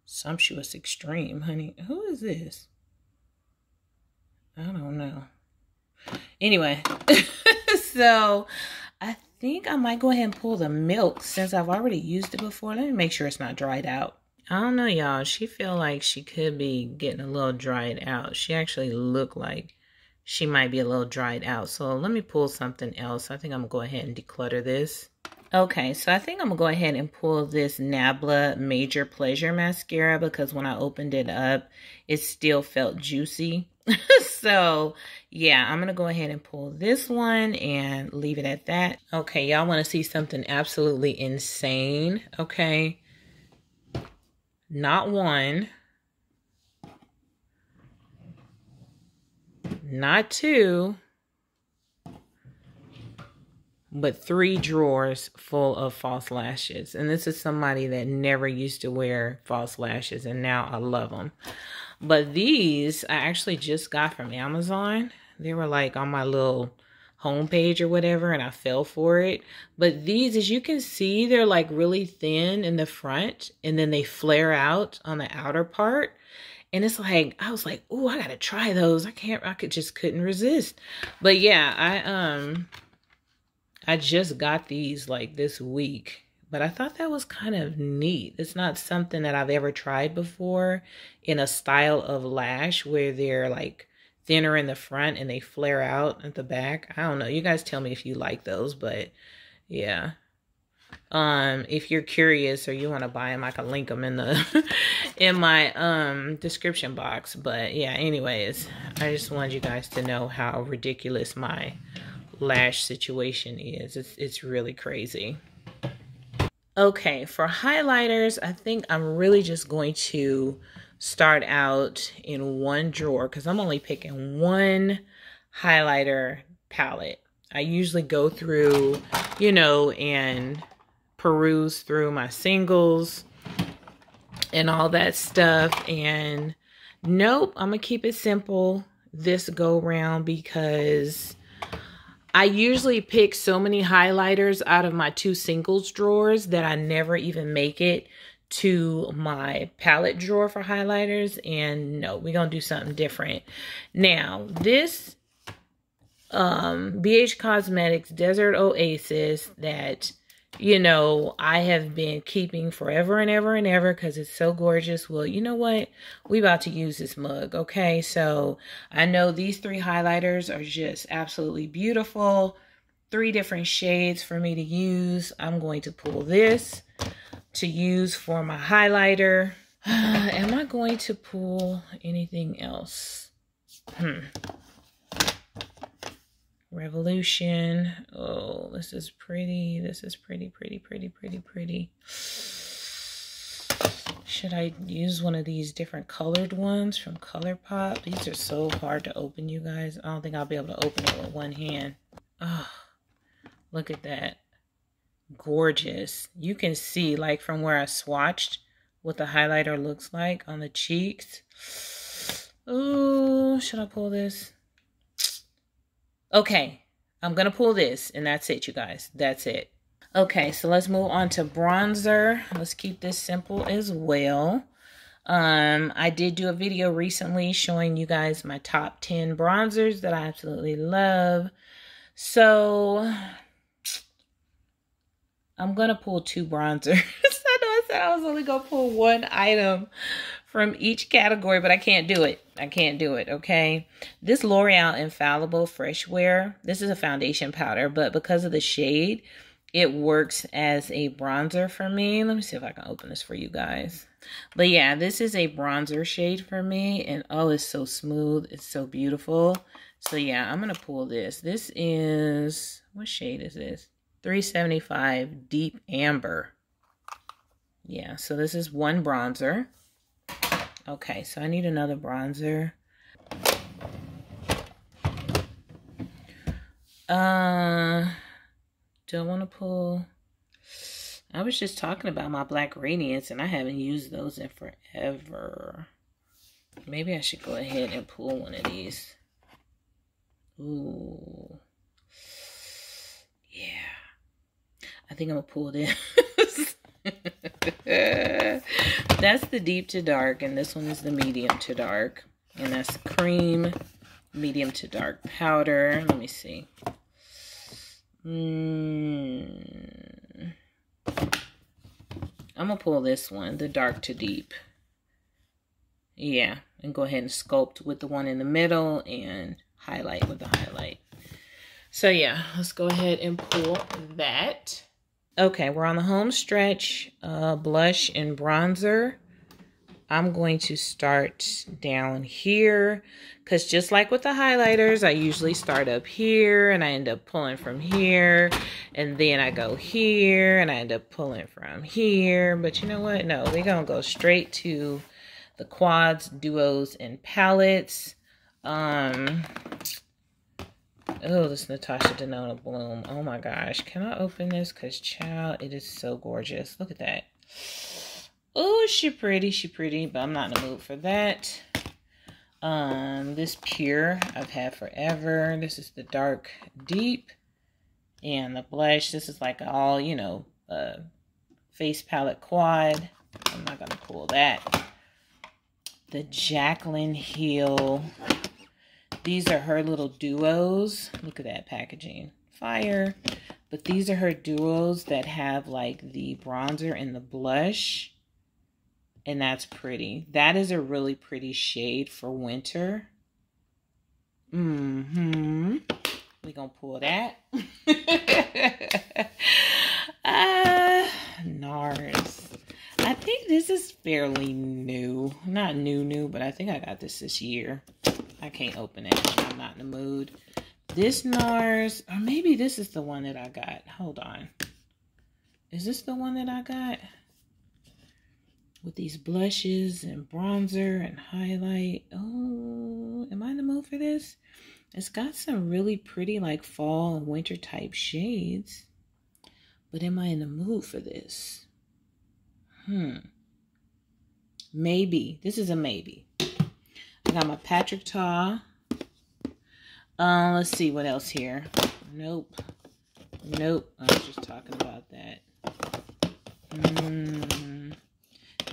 Sumptuous Extreme, honey? Who is this? I don't know. Anyway, so I think I might go ahead and pull the Milk since I've already used it before. Let me make sure it's not dried out. I don't know, y'all. She feel like she could be getting a little dried out. She actually looked like she might be a little dried out. So let me pull something else. I think I'm going to go ahead and declutter this. Okay, so I think I'm going to go ahead and pull this Nabla Major Pleasure Mascara because when I opened it up, it still felt juicy. So, yeah, I'm going to go ahead and pull this one and leave it at that. Okay, y'all want to see something absolutely insane? Okay, not one. Not two, but three drawers full of false lashes. And this is somebody that never used to wear false lashes, and now I love them. But these I actually just got from Amazon. They were like on my little homepage or whatever, and I fell for it. But these, as you can see, they're like really thin in the front, and then they flare out on the outer part. And it's like, I was like, ooh, I gotta try those. I can't, I could just couldn't resist. But yeah, I um, I just got these like this week. But I thought that was kind of neat. It's not something that I've ever tried before in a style of lash where they're like thinner in the front and they flare out at the back. I don't know. You guys tell me if you like those, but yeah. Um, if you're curious or you want to buy them, I can link them in the in my um description box. But yeah, anyways, I just wanted you guys to know how ridiculous my lash situation is. It's it's really crazy. Okay, for highlighters, I think I'm really just going to start out in one drawer because I'm only picking one highlighter palette. I usually go through, you know, and peruse through my singles and all that stuff. And nope, I'm gonna keep it simple this go round because I usually pick so many highlighters out of my two singles drawers that I never even make it to my palette drawer for highlighters. And no, we're gonna do something different. Now, this um, B H Cosmetics Desert Oasis that, you know, I have been keeping forever and ever and ever because it's so gorgeous. Well, you know what? We about to use this mug, okay? So I know these three highlighters are just absolutely beautiful. Three different shades for me to use. I'm going to pull this to use for my highlighter. Am I going to pull anything else? Hmm. Revolution. Oh, this is pretty. This is pretty, pretty, pretty, pretty, pretty. Should I use one of these different colored ones from ColourPop? These are so hard to open, you guys. I don't think I'll be able to open it with one hand. Oh, look at that. Gorgeous. You can see, like, from where I swatched what the highlighter looks like on the cheeks. Oh, should I pull this? Okay, I'm going to pull this, and that's it, you guys. That's it. Okay, so let's move on to bronzer. Let's keep this simple as well. Um, I did do a video recently showing you guys my top ten bronzers that I absolutely love. So, I'm going to pull two bronzers. I know I said I was only going to pull one item from each category, but I can't do it. I can't do it, okay? This L'Oreal Infallible Fresh Wear, this is a foundation powder, but because of the shade, it works as a bronzer for me. Let me see if I can open this for you guys. But yeah, this is a bronzer shade for me, and oh, it's so smooth. It's so beautiful. So yeah, I'm going to pull this. This is, what shade is this? three seventy-five Deep Amber. Yeah, so this is one bronzer. Okay, so I need another bronzer. Uh, do I want to pull? I was just talking about my Black Radiance, and I haven't used those in forever. Maybe I should go ahead and pull one of these. Ooh. Yeah. I think I'm going to pull this. That's the deep to dark, and this one is the medium to dark. And that's cream, medium to dark powder. Let me see. Mm. I'm going to pull this one, the dark to deep. Yeah, and go ahead and sculpt with the one in the middle and highlight with the highlight. So yeah, let's go ahead and pull that. Okay, we're on the home stretch, uh, blush and bronzer. I'm going to start down here because just like with the highlighters, I usually start up here and I end up pulling from here, and then I go here and I end up pulling from here. But you know what? No, we're going to go straight to the quads, duos, and palettes. Um, oh, this Natasha Denona Bloom. Oh my gosh. Can I open this? Because child, it is so gorgeous. Look at that. Oh, she pretty, she pretty, but I'm not in the mood for that. Um, this Pure I've had forever. This is the dark deep and the blush. This is like all, you know, uh, face palette quad. I'm not going to pull that. The Jaclyn Hill. These are her little duos. Look at that packaging. Fire. But these are her duos that have like the bronzer and the blush. And that's pretty. That is a really pretty shade for winter. Mm-hmm. We're going to pull that. uh, NARS. I think this is fairly new. Not new, new, but I think I got this this year. I can't open it. I'm not in the mood. This NARS, or maybe this is the one that I got. Hold on. Is this the one that I got? With these blushes and bronzer and highlight. Oh, am I in the mood for this? It's got some really pretty like fall and winter type shades. But am I in the mood for this? Hmm. Maybe. This is a maybe. I got my Patrick Ta. Uh, let's see what else here. Nope. Nope. I was just talking about that. Hmm.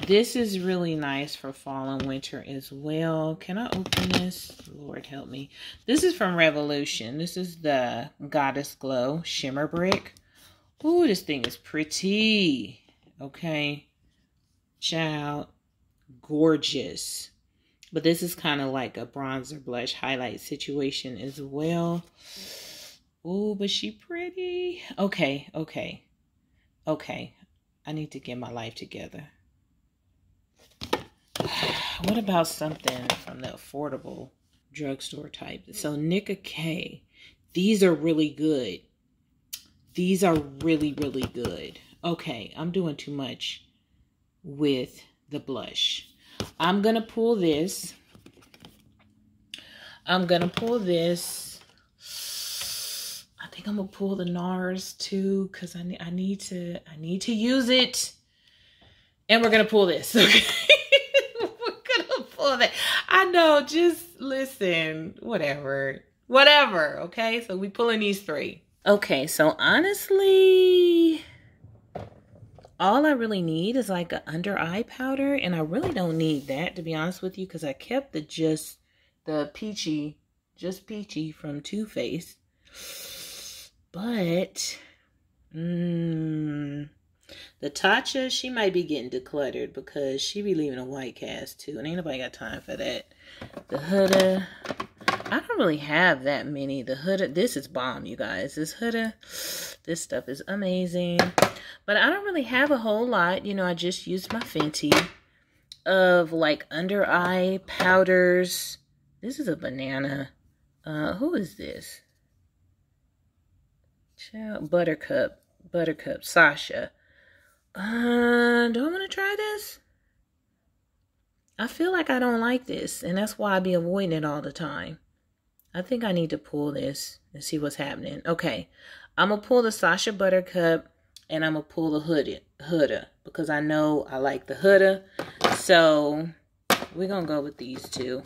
This is really nice for fall and winter as well. Can I open this? Lord help me. This is from Revolution. This is the Goddess Glow Shimmer Brick. Ooh, this thing is pretty. Okay. Child. Gorgeous. But this is kind of like a bronzer blush highlight situation as well. Ooh, but she pretty. Okay, okay. Okay. I need to get my life together. What about something from the affordable drugstore type? So Nika K. These are really good. These are really, really good. Okay, I'm doing too much with the blush. I'm going to pull this. I'm going to pull this. I think I'm going to pull the NARS too because I, I need to I need to use it. And we're going to pull this. Okay. That I know, just listen, whatever, whatever. Okay, so we pulling these three. Okay, so honestly, all I really need is like an under eye powder, and I really don't need that, to be honest with you, because I kept the just the peachy, just peachy from Too Faced. But mm, The Tatcha, she might be getting decluttered because she be leaving a white cast too. And ain't nobody got time for that. The Huda. I don't really have that many. The Huda. This is bomb, you guys. This Huda. This stuff is amazing. But I don't really have a whole lot. You know, I just used my Fenty of like under eye powders. This is a banana. Uh, who is this? Child. Buttercup. Buttercup. Sasha. Uh, do I want to try this? I feel like I don't like this, and that's why I be avoiding it all the time. I think I need to pull this and see what's happening. Okay, I'm going to pull the Sasha Buttercup, and I'm going to pull the Huda, Huda because I know I like the Huda. So we're going to go with these two,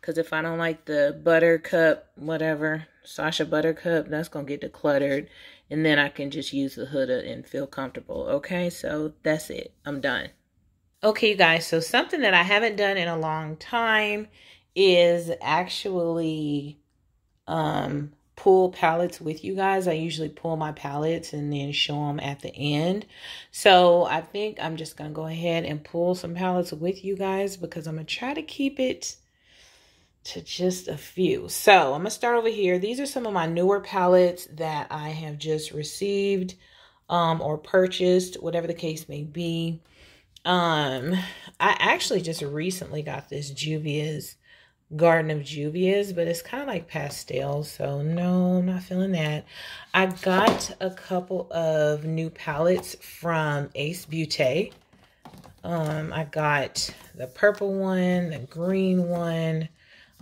because if I don't like the Buttercup, whatever, Sasha Buttercup, that's going to get decluttered. And then I can just use the Huda and feel comfortable. Okay, so that's it. I'm done. Okay, you guys. So something that I haven't done in a long time is actually um, pull palettes with you guys. I usually pull my palettes and then show them at the end. So I think I'm just going to go ahead and pull some palettes with you guys because I'm going to try to keep it to just a few. So I'm gonna start over here. These are some of my newer palettes that I have just received um, or purchased, whatever the case may be. Um, I actually just recently got this Juvia's, Garden of Juvia's, but it's kind of like pastel, so no, I'm not feeling that. I got a couple of new palettes from Ace Beauté. Um, I got the purple one, the green one.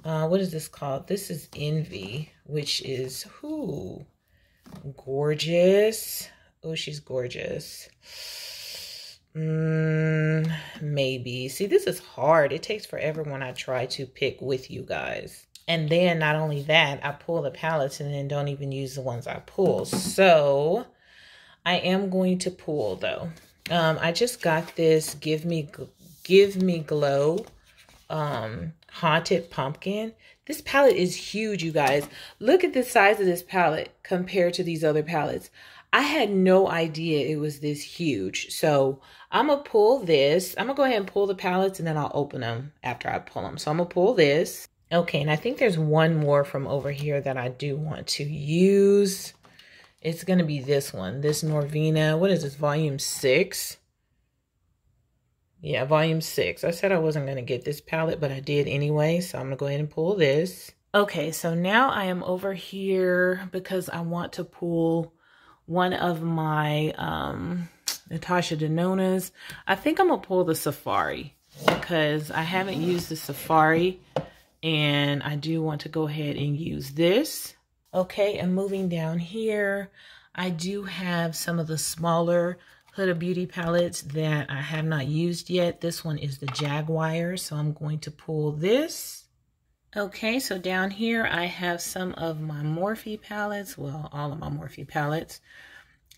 Uh, what is this called? This is Envy, which is, ooh, gorgeous. Oh, she's gorgeous. Mm, maybe. See, this is hard. It takes forever when I try to pick with you guys. And then not only that, I pull the palettes and then don't even use the ones I pull. So I am going to pull, though. Um, I just got this Give Me, Give Me Glow um Haunted Pumpkin. This palette is huge, you guys. Look at the size of this palette compared to these other palettes. I had no idea it was this huge. So I'm gonna pull this. I'm gonna go ahead and pull the palettes and then I'll open them after I pull them. So I'm gonna pull this. Okay, and I think there's one more from over here that I do want to use. It's gonna be this one, this Norvina. What is this, volume six? Yeah, volume six. I said I wasn't going to get this palette, but I did anyway. So I'm going to go ahead and pull this. Okay, so now I am over here because I want to pull one of my um, Natasha Denona's. I think I'm going to pull the Safari because I haven't used the Safari. And I do want to go ahead and use this. Okay, and moving down here, I do have some of the smaller Huda Beauty palettes that I have not used yet. This one is the Jaguar, so I'm going to pull this. Okay, so down here I have some of my Morphe palettes. Well, all of my Morphe palettes.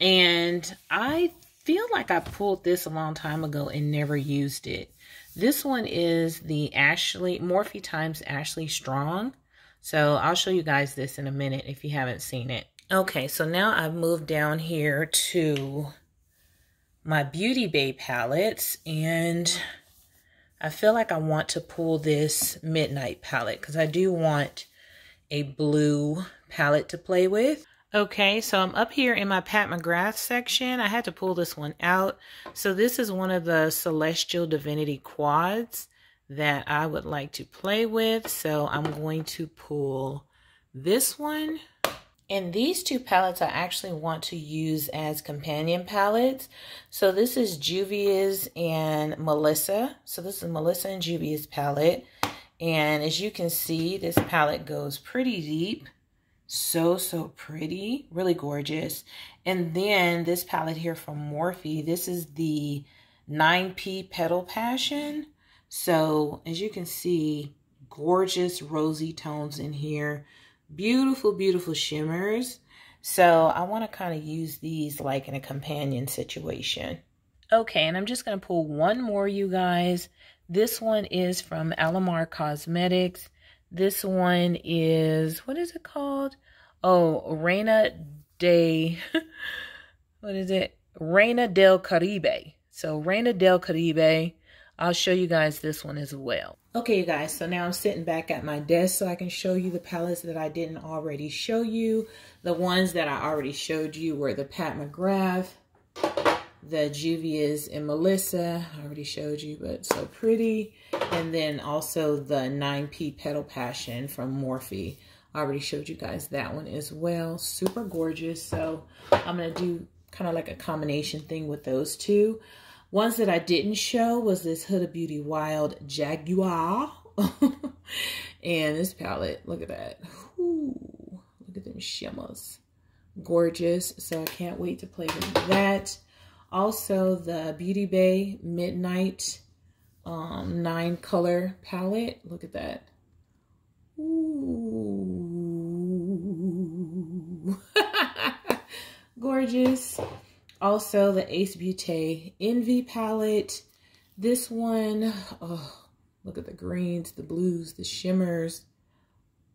And I feel like I pulled this a long time ago and never used it. This one is the Ashley, Morphe times Ashley Strong. So I'll show you guys this in a minute if you haven't seen it. Okay, so now I've moved down here to my Beauty Bay palettes, and I feel like I want to pull this Midnight palette because I do want a blue palette to play with. Okay, so I'm up here in my Pat McGrath section. I had to pull this one out. So this is one of the Celestial Divinity quads that I would like to play with. So I'm going to pull this one. And these two palettes I actually want to use as companion palettes. So this is Juvia's and Melissa. So this is Melissa and Juvia's palette. And as you can see, this palette goes pretty deep. So, so pretty. Really gorgeous. And then this palette here from Morphe. This is the nine P Petal Passion. So as you can see, gorgeous rosy tones in here. Beautiful, beautiful shimmers. So I want to kind of use these like in a companion situation. Okay, and I'm just going to pull one more, you guys. This one is from Alomar Cosmetics. This one is, what is it called? Oh, Reina de, what is it? Reina del Caribe. So Reina del Caribe. I'll show you guys this one as well. Okay, you guys, so now I'm sitting back at my desk so I can show you the palettes that I didn't already show you. The ones that I already showed you were the Pat McGrath, the Juvia's and Melissa. I already showed you, but so pretty. And then also the nine P Petal Passion from Morphe. I already showed you guys that one as well. Super gorgeous. So I'm going to do kind of like a combination thing with those two. Ones that I didn't show was this Huda Beauty Wild Jaguar. And this palette, look at that. Ooh, look at them shimmers. Gorgeous. So I can't wait to play with that. Also, the Beauty Bay Midnight um, nine color palette. Look at that. Ooh. Gorgeous. Also, the Ace Beauté Envy palette. This one, oh, look at the greens, the blues, the shimmers.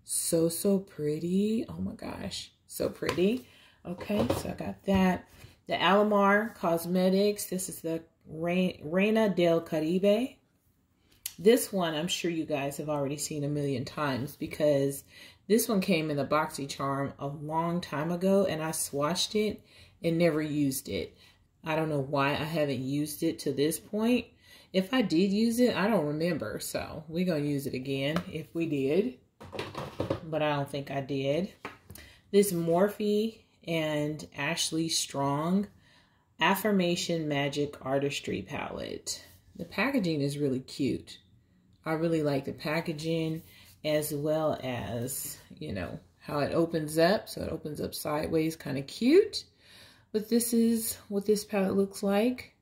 So, so pretty. Oh my gosh, so pretty. Okay, so I got that. The Alomar Cosmetics. This is the Reina del Caribe. This one, I'm sure you guys have already seen a million times because this one came in the BoxyCharm a long time ago and I swatched it and never used it. I don't know why I haven't used it to this point. If I did use it, I don't remember. So we're gonna use it again if we did, but I don't think I did. This Morphe and Ashley Strong Affirmation Magic Artistry palette. The packaging is really cute. I really like the packaging as well as, you know, how it opens up. So it opens up sideways, kind of cute. But this is what this palette looks like.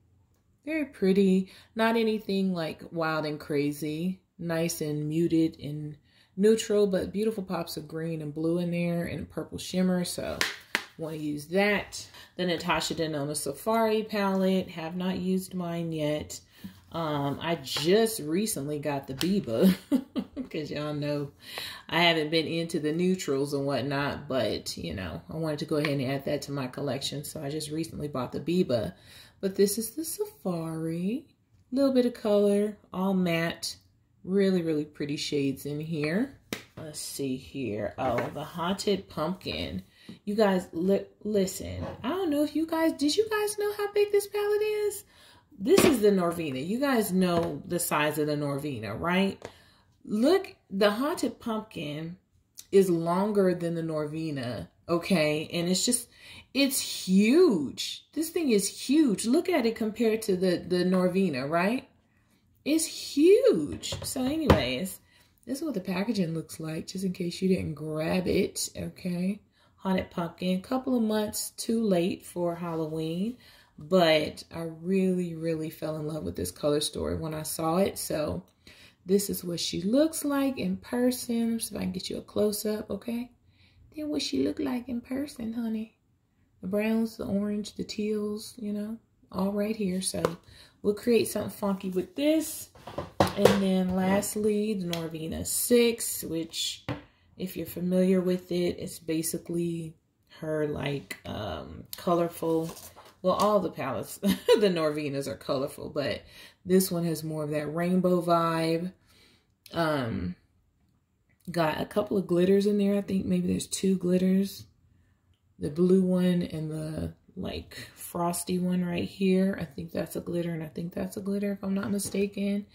Very pretty. Not anything like wild and crazy. Nice and muted and neutral, but beautiful pops of green and blue in there and purple shimmer. So I want to use that. The Natasha Denona Safari palette. Have not used mine yet. Um, I just recently got the Biba because y'all know I haven't been into the neutrals and whatnot, but you know, I wanted to go ahead and add that to my collection. So I just recently bought the Biba, but this is the Safari, little bit of color, all matte, really, really pretty shades in here. Let's see here. Oh, the Haunted Pumpkin. You guys li listen, I don't know if you guys, did you guys know how big this palette is? This is the Norvina. You guys know the size of the Norvina, right? Look, the Haunted Pumpkin is longer than the Norvina, okay? And it's just, it's huge. This thing is huge. Look at it compared to the, the Norvina, right? It's huge. So anyways, this is what the packaging looks like, just in case you didn't grab it, okay? Haunted Pumpkin, a couple of months too late for Halloween. But I really, really fell in love with this color story when I saw it. So this is what she looks like in person. So if I can get you a close-up, okay? Then what she looked like in person, honey. The browns, the orange, the teals, you know, all right here. So we'll create something funky with this. And then lastly, the Norvina six, which if you're familiar with it, it's basically her like um, colorful... Well, all the palettes, the Norvinas are colorful, but this one has more of that rainbow vibe. Um, got a couple of glitters in there. I think maybe there's two glitters. The blue one and the like frosty one right here. I think that's a glitter and I think that's a glitter if I'm not mistaken.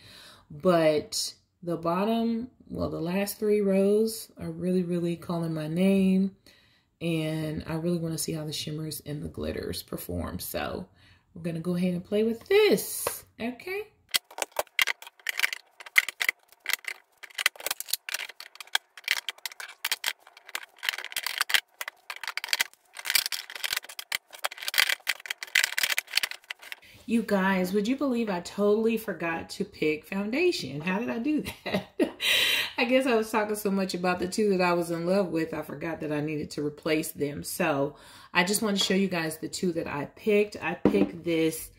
But the bottom, well, the last three rows are really, really calling my name. And I really want to see how the shimmers and the glitters perform. So we're going to go ahead and play with this. Okay. You guys, would you believe I totally forgot to pick foundation? How did I do that? I guess I was talking so much about the two that I was in love with, I forgot that I needed to replace them. So I just want to show you guys the two that I picked. I picked this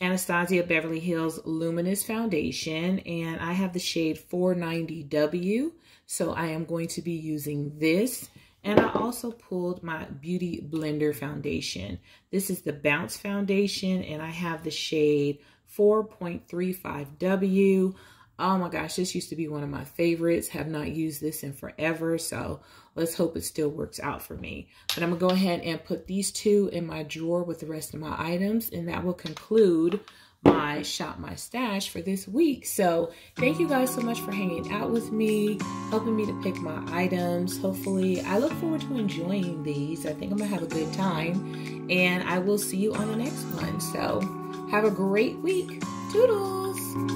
Anastasia Beverly Hills Luminous Foundation, and I have the shade four ninety W. So I am going to be using this And I also pulled my Beauty Blender foundation. This is the Bounce foundation, and I have the shade four point three five W. Oh my gosh, this used to be one of my favorites. Have not used this in forever, so let's hope it still works out for me. But I'm going to go ahead and put these two in my drawer with the rest of my items, and that will conclude my Shop My Stash for this week. So thank you guys so much for hanging out with me, helping me to pick my items. Hopefully, I look forward to enjoying these. I think I'm going to have a good time, and I will see you on the next one. So have a great week. Toodles!